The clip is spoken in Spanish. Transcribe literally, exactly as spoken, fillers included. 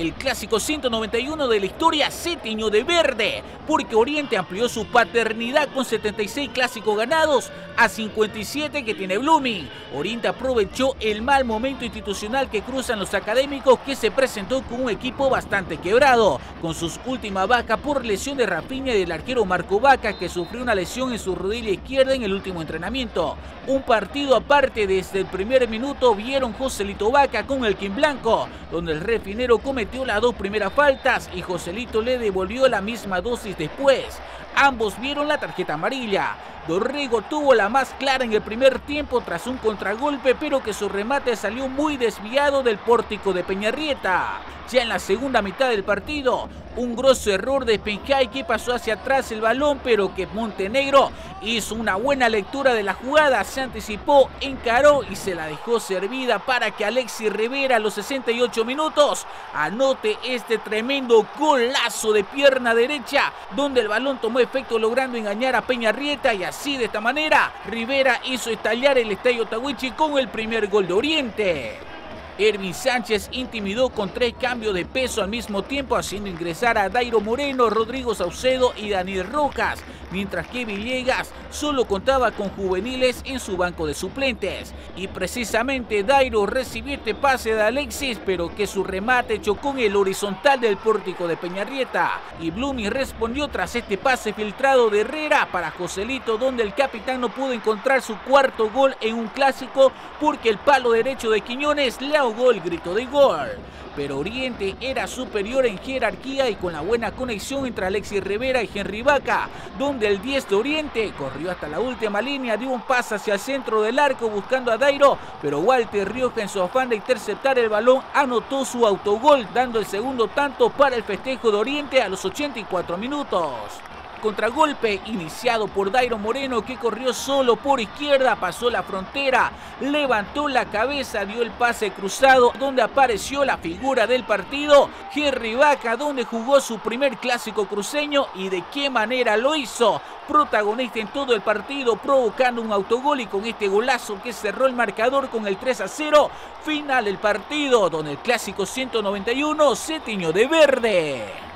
El clásico ciento noventa y uno de la historia se tiñó de verde, porque Oriente amplió su paternidad con setenta y seis clásicos ganados a cincuenta y siete que tiene Blooming. Oriente aprovechó el mal momento institucional que cruzan los académicos, que se presentó con un equipo bastante quebrado, con sus últimas bajas por lesión de Rafinha y del arquero Marco Vaca, que sufrió una lesión en su rodilla izquierda en el último entrenamiento. Un partido aparte. Desde el primer minuto vieron Joselito Vaca con el Quimblanco, donde el refinero cometió las dos primeras faltas y Joselito le devolvió la misma dosis después. Ambos vieron la tarjeta amarilla. Dorrego tuvo la más clara en el primer tiempo tras un contragolpe, pero que su remate salió muy desviado del pórtico de Peñarrieta. Ya en la segunda mitad del partido, un grosso error de Spinkay que pasó hacia atrás el balón, pero que Montenegro hizo una buena lectura de la jugada, se anticipó, encaró y se la dejó servida para que Alexis Ribera a los sesenta y ocho minutos anote este tremendo golazo de pierna derecha, donde el balón tomó efecto logrando engañar a Peñarrieta, y así de esta manera Ribera hizo estallar el Estadio Tahuichi con el primer gol de Oriente. Ervin Sánchez intimidó con tres cambios de peso al mismo tiempo, haciendo ingresar a Dairo Moreno, Rodrigo Saucedo y Daniel Rucas, mientras que Villegas solo contaba con juveniles en su banco de suplentes. Y precisamente Dairo recibió este pase de Alexis, pero que su remate chocó en el horizontal del pórtico de Peñarrieta. Y Blooming respondió tras este pase filtrado de Herrera para Joselito, donde el capitán no pudo encontrar su cuarto gol en un clásico porque el palo derecho de Quiñones le gol, grito de gol. Pero Oriente era superior en jerarquía y con la buena conexión entre Alexis Ribera y Henry Vaca, donde el diez de Oriente corrió hasta la última línea, dio un pase hacia el centro del arco buscando a Dairo, pero Walter Rioja, en su afán de interceptar el balón, anotó su autogol, dando el segundo tanto para el festejo de Oriente a los ochenta y cuatro minutos. Contragolpe iniciado por Dairo Moreno, que corrió solo por izquierda, pasó la frontera, levantó la cabeza, dio el pase cruzado, donde apareció la figura del partido, Jerry Vaca, donde jugó su primer clásico cruceño y de qué manera lo hizo, protagonista en todo el partido, provocando un autogol y con este golazo que cerró el marcador con el tres a cero, final del partido, donde el clásico ciento noventa y uno se tiñó de verde.